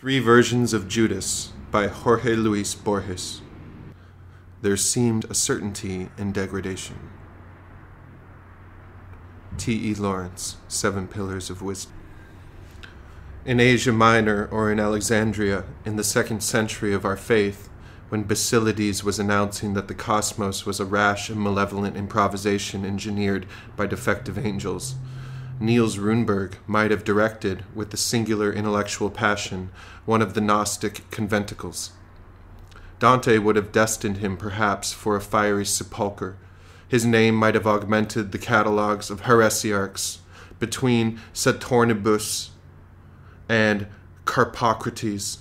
Three Versions of Judas by Jorge Luis Borges. There seemed a certainty in degradation. T. E. Lawrence, Seven Pillars of Wisdom. In Asia Minor or in Alexandria, in the 2nd century of our faith, when Basilides was announcing that the cosmos was a rash and malevolent improvisation engineered by defective angels, Niels Runeberg might have directed, with the singular intellectual passion, one of the Gnostic conventicles. Dante would have destined him, perhaps, for a fiery sepulchre. His name might have augmented the catalogues of heresiarchs. Between Saturnibus and Carpocrates,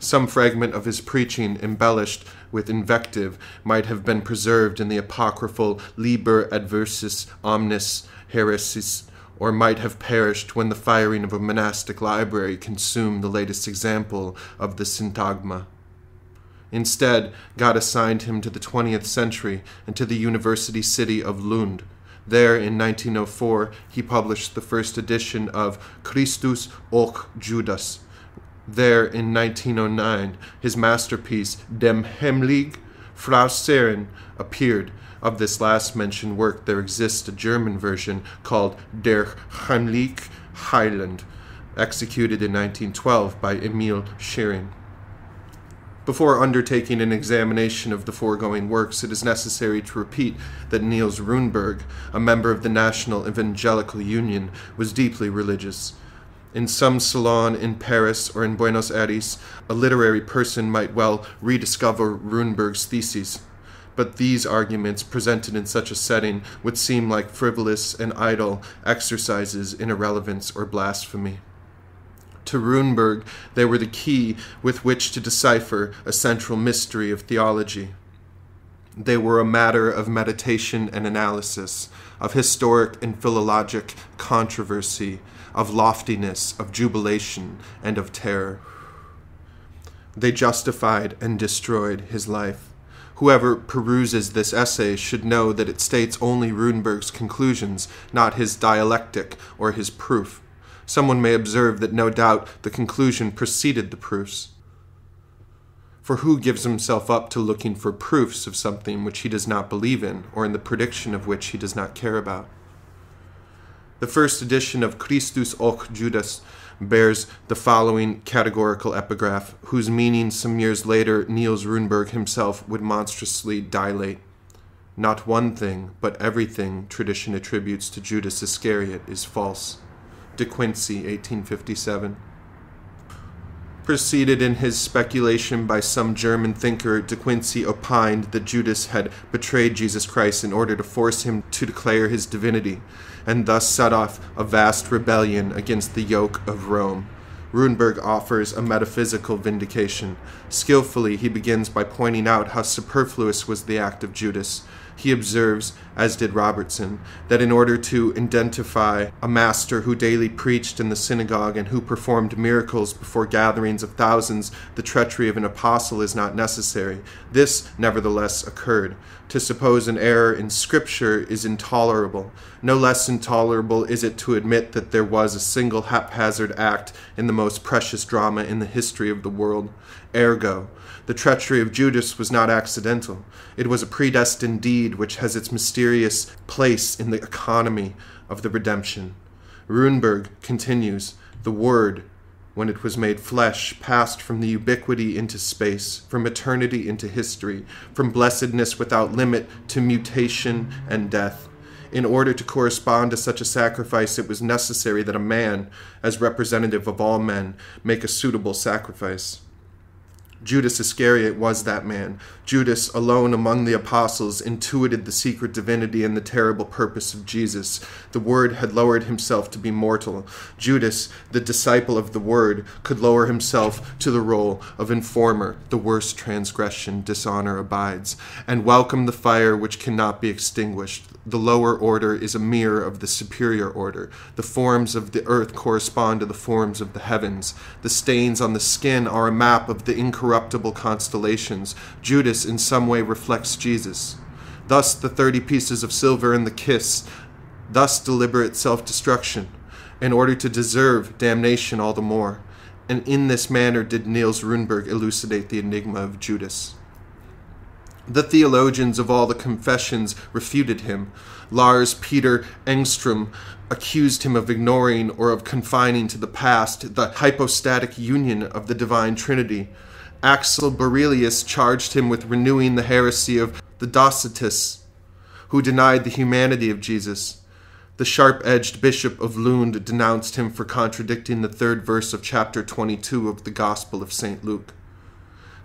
some fragment of his preaching, embellished with invective, might have been preserved in the apocryphal Liber Adversus Omnes Haereses, or might have perished when the firing of a monastic library consumed the latest example of the Syntagma. Instead, God assigned him to the 20th century and to the university city of Lund. There, in 1904, he published the first edition of Christus och Judas. There, in 1909, his masterpiece, Den hemlige Frälsaren, appeared. Of this last-mentioned work there exists a German version called Der Heimliche Heiland, executed in 1912 by Emil Schering. Before undertaking an examination of the foregoing works, it is necessary to repeat that Niels Runeberg, a member of the National Evangelical Union, was deeply religious. In some salon in Paris or in Buenos Aires, a literary person might well rediscover Runeberg's theses. But these arguments, presented in such a setting, would seem like frivolous and idle exercises in irrelevance or blasphemy. To Runeberg, they were the key with which to decipher a central mystery of theology. They were a matter of meditation and analysis, of historic and philologic controversy, of loftiness, of jubilation, and of terror. They justified and destroyed his life. Whoever peruses this essay should know that it states only Runeberg's conclusions, not his dialectic or his proof. Someone may observe that no doubt the conclusion preceded the proofs. For who gives himself up to looking for proofs of something which he does not believe in, or in the prediction of which he does not care about? The first edition of Christus och Judas bears the following categorical epigraph, whose meaning some years later Niels Runeberg himself would monstrously dilate. Not one thing, but everything tradition attributes to Judas Iscariot is false. De Quincey, 1857. Preceded in his speculation by some German thinker, De Quincey opined that Judas had betrayed Jesus Christ in order to force him to declare his divinity, and thus set off a vast rebellion against the yoke of Rome. Runeberg offers a metaphysical vindication. Skillfully, he begins by pointing out how superfluous was the act of Judas. He observes, as did Robertson, that in order to identify a master who daily preached in the synagogue and who performed miracles before gatherings of thousands, the treachery of an apostle is not necessary. This, nevertheless, occurred. To suppose an error in Scripture is intolerable. No less intolerable is it to admit that there was a single haphazard act in the most precious drama in the history of the world. Ergo, the treachery of Judas was not accidental. It was a predestined deed which has its mysterious place in the economy of the redemption. Runeberg continues, "The Word, when it was made flesh, passed from the ubiquity into space, from eternity into history, from blessedness without limit to mutation and death. In order to correspond to such a sacrifice, it was necessary that a man, as representative of all men, make a suitable sacrifice." Judas Iscariot was that man. Judas, alone among the apostles, intuited the secret divinity and the terrible purpose of Jesus. The Word had lowered himself to be mortal. Judas, the disciple of the Word, could lower himself to the role of informer. The worst transgression, dishonor abides, and welcome the fire which cannot be extinguished. The lower order is a mirror of the superior order. The forms of the earth correspond to the forms of the heavens. The stains on the skin are a map of the incorruptible constellations. Judas in some way reflects Jesus. Thus the 30 pieces of silver and the kiss, thus deliberate self-destruction, in order to deserve damnation all the more. and in this manner did Niels Runeberg elucidate the enigma of Judas. The theologians of all the confessions refuted him. Lars Peter Engström accused him of ignoring or of confining to the past the hypostatic union of the divine Trinity. Axel Borelius charged him with renewing the heresy of the Docetists, who denied the humanity of Jesus. The sharp-edged bishop of Lund denounced him for contradicting the third verse of chapter 22 of the Gospel of St. Luke.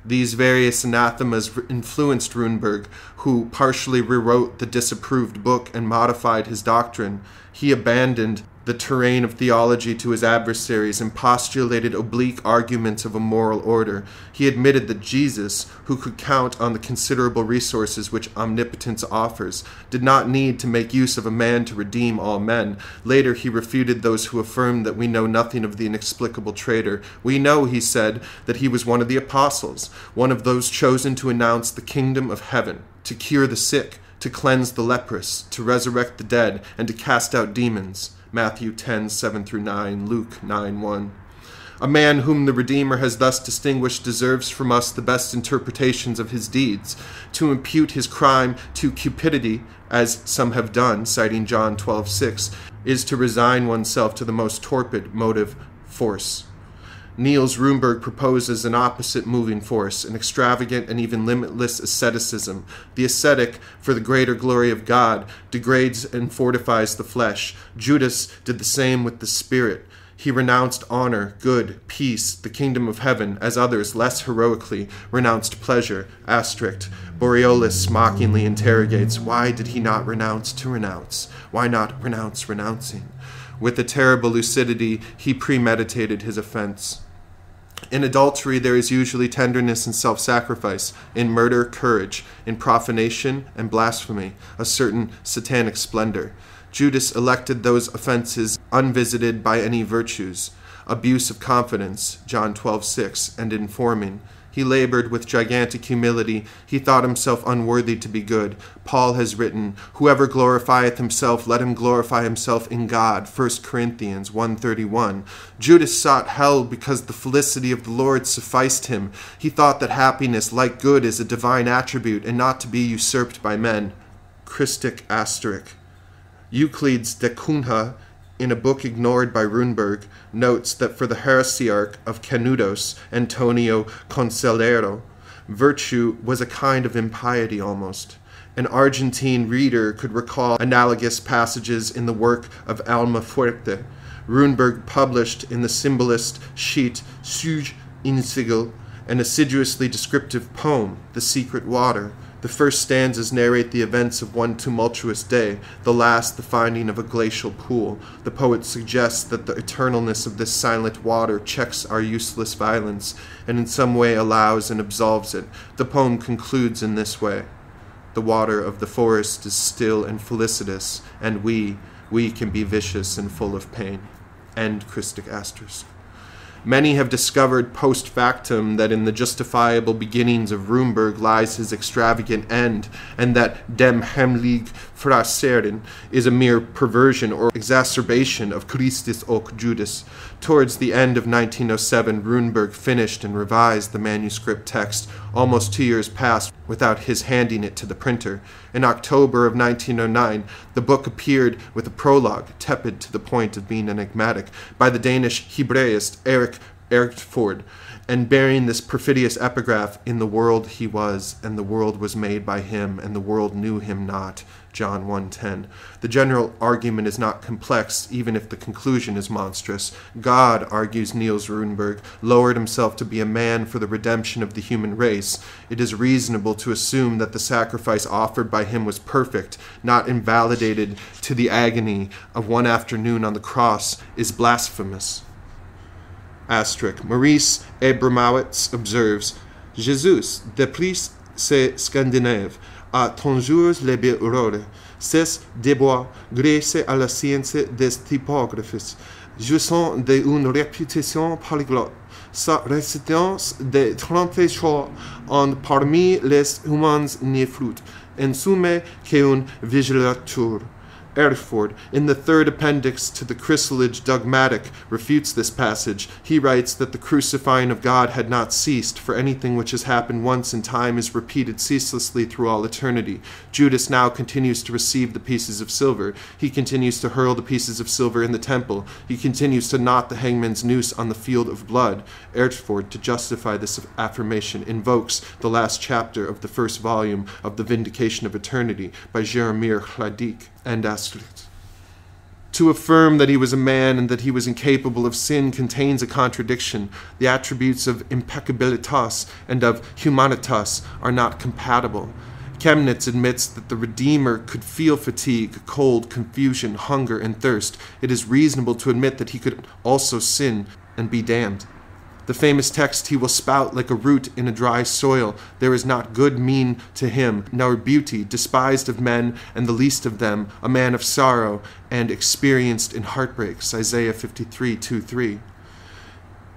These various anathemas influenced Runeberg, who partially rewrote the disapproved book and modified his doctrine. He abandoned the terrain of theology to his adversaries and postulated oblique arguments of a moral order. He admitted that Jesus, who could count on the considerable resources which omnipotence offers, did not need to make use of a man to redeem all men. Later he refuted those who affirmed that we know nothing of the inexplicable traitor. We know, he said, that he was one of the apostles, one of those chosen to announce the kingdom of heaven, to cure the sick, to cleanse the leprous, to resurrect the dead, and to cast out demons. Matthew 10:7-9, Luke 9:1. A man whom the Redeemer has thus distinguished deserves from us the best interpretations of his deeds. To impute his crime to cupidity, as some have done, citing John 12:6, is to resign oneself to the most torpid motive force. Niels Runeberg proposes an opposite moving force, an extravagant and even limitless asceticism. The ascetic, for the greater glory of God, degrades and fortifies the flesh. Judas did the same with the spirit. He renounced honor, good, peace, the kingdom of heaven, as others, less heroically, renounced pleasure. Asterisk. Boreolus mockingly interrogates, why did he not renounce to renounce? Why not renounce renouncing? With a terrible lucidity, he premeditated his offense. In adultery, there is usually tenderness and self-sacrifice. In murder, courage. In profanation and blasphemy, a certain satanic splendor. Judas elected those offenses unvisited by any virtues. Abuse of confidence, John 12:6, and in forming. He labored with gigantic humility. He thought himself unworthy to be good. Paul has written, whoever glorifieth himself, let him glorify himself in God. 1 Corinthians 1:31. Judas sought hell because the felicity of the Lord sufficed him. He thought that happiness, like good, is a divine attribute and not to be usurped by men. Christic asterisk. Euclides de Cunha, in a book ignored by Runeberg, notes that for the heresiarch of Canudos, Antonio Conselheiro, virtue was a kind of impiety almost. An Argentine reader could recall analogous passages in the work of Alma Fuerte. Runeberg published in the symbolist sheet Sug Insigil an assiduously descriptive poem, The Secret Water. The first stanzas narrate the events of one tumultuous day, the last the finding of a glacial pool. The poet suggests that the eternalness of this silent water checks our useless violence, and in some way allows and absolves it. The poem concludes in this way. The water of the forest is still and felicitous, and we can be vicious and full of pain. End Christic asterisk. Many have discovered post factum that in the justifiable beginnings of Runeberg lies his extravagant end, and that Den hemlige Frälsaren is a mere perversion or exacerbation of Christus och Judas. Towards the end of 1907, Runeberg finished and revised the manuscript text. Almost 2 years passed without his handing it to the printer. In October of 1909, the book appeared with a prologue, tepid to the point of being enigmatic, by the Danish Hebraist Erik Erfjord, and bearing this perfidious epigraph, in the world he was, and the world was made by him, and the world knew him not. John 1:10. The general argument is not complex, even if the conclusion is monstrous. God, argues Niels Runeberg, lowered himself to be a man for the redemption of the human race. It is reasonable to assume that the sacrifice offered by him was perfect, not invalidated to the agony of one afternoon on the cross is blasphemous. Asterisk. Maurice Abramowitz observes, Jesus, de plus c'est Scandinave, à tonjours les biurores, cesse de bois, grâce à la science des typographes, jouissant d'une réputation polyglotte. Sa résidence de 30 jours en parmi les humains n'est flûte, en somme qu'une vigilature. Erfjord, in the third appendix to the Chrysalid dogmatic, refutes this passage. He writes that the crucifying of God had not ceased, for anything which has happened once in time is repeated ceaselessly through all eternity. Judas now continues to receive the pieces of silver. He continues to hurl the pieces of silver in the temple. He continues to knot the hangman's noose on the field of blood. Erfjord, to justify this affirmation, invokes the last chapter of the first volume of The Vindication of Eternity by Jeremir Hladik and Astrid. To affirm that he was a man and that he was incapable of sin contains a contradiction. The attributes of impeccabilitas and of humanitas are not compatible. Chemnitz admits that the Redeemer could feel fatigue, cold, confusion, hunger, and thirst. It is reasonable to admit that he could also sin and be damned. The famous text, "He will spout like a root in a dry soil. There is not good mean to him, nor beauty, despised of men, and the least of them, a man of sorrow, and experienced in heartbreaks," Isaiah 53:2-3,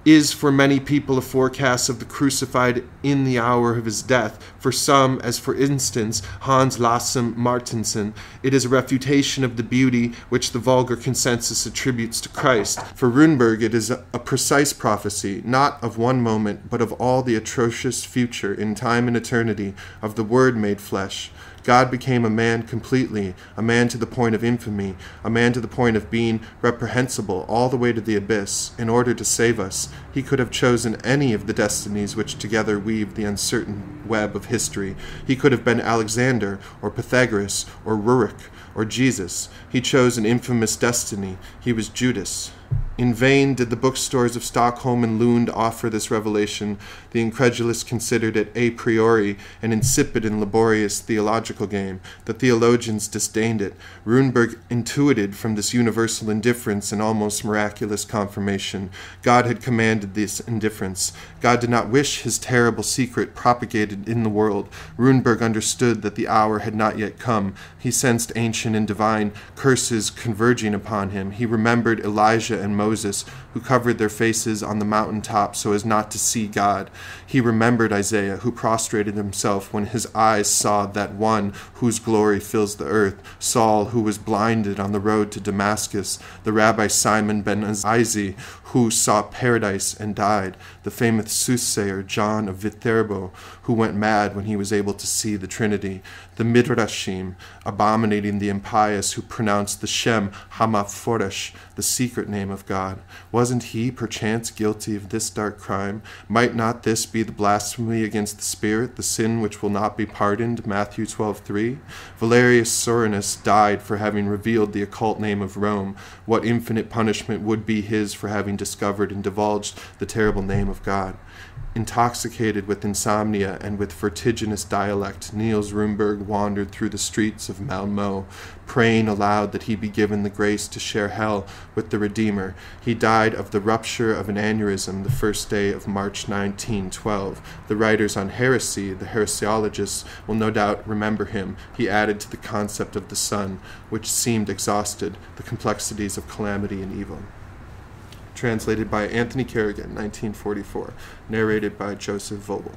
is for many people a forecast of the crucified in the hour of his death. For some, as for instance Hans Lassem Martinsen, it is a refutation of the beauty which the vulgar consensus attributes to Christ. For Rudenberg, it is a precise prophecy, not of one moment, but of all the atrocious future in time and eternity, of the Word made flesh. God became a man completely, a man to the point of infamy, a man to the point of being reprehensible, all the way to the abyss, in order to save us. He could have chosen any of the destinies which together weave the uncertain web of history. He could have been Alexander, or Pythagoras, or Rurik, or Jesus. He chose an infamous destiny. He was Judas. In vain did the bookstores of Stockholm and Lund offer this revelation. The incredulous considered it a priori an insipid and laborious theological game. The theologians disdained it. Runeberg intuited from this universal indifference an almost miraculous confirmation. God had commanded this indifference. God did not wish his terrible secret propagated in the world. Runeberg understood that the hour had not yet come. He sensed ancient and divine curses converging upon him. He remembered Elijah and Moses, who covered their faces on the mountain top so as not to see God. He remembered Isaiah, who prostrated himself when his eyes saw that one whose glory fills the earth, Saul, who was blinded on the road to Damascus, the Rabbi Simon ben Azzi, who saw paradise and died, the famous soothsayer John of Viterbo, who went mad when he was able to see the Trinity, the Midrashim, abominating the impious, who pronounced the Shem Hamaphoresh, the secret name of God. Wasn't he perchance guilty of this dark crime? Might not this be the blasphemy against the Spirit, the sin which will not be pardoned? Matthew 12:3. Valerius Sorinus died for having revealed the occult name of Rome. What infinite punishment would be his for having discovered and divulged the terrible name of God? Intoxicated with insomnia and with vertiginous dialect, Niels Runeberg wandered through the streets of Malmö, praying aloud that he be given the grace to share hell with the Redeemer. He died of the rupture of an aneurysm the first day of March 1912. The writers on heresy, the heresiologists, will no doubt remember him. He added to the concept of the Son, which seemed exhausted, the complexities of calamity and evil. Translated by Anthony Kerrigan, 1944. Narrated by Joseph Vogel.